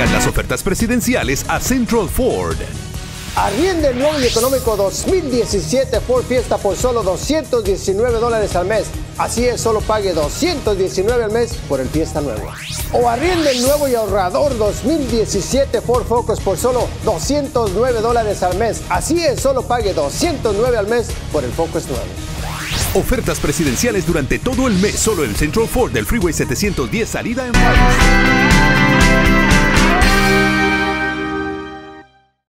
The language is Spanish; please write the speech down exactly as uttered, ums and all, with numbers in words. Llegan las ofertas presidenciales a Central Ford. Arriende nuevo y económico dos mil diecisiete Ford Fiesta por solo doscientos diecinueve dólares al mes. Así es, solo pague doscientos diecinueve al mes por el Fiesta nuevo. O arriende el nuevo y ahorrador dos mil diecisiete Ford Focus por solo doscientos nueve dólares al mes. Así es, solo pague doscientos nueve al mes por el Focus nuevo. Ofertas presidenciales durante todo el mes, solo en Central Ford del Freeway setecientos diez salida en Dallas.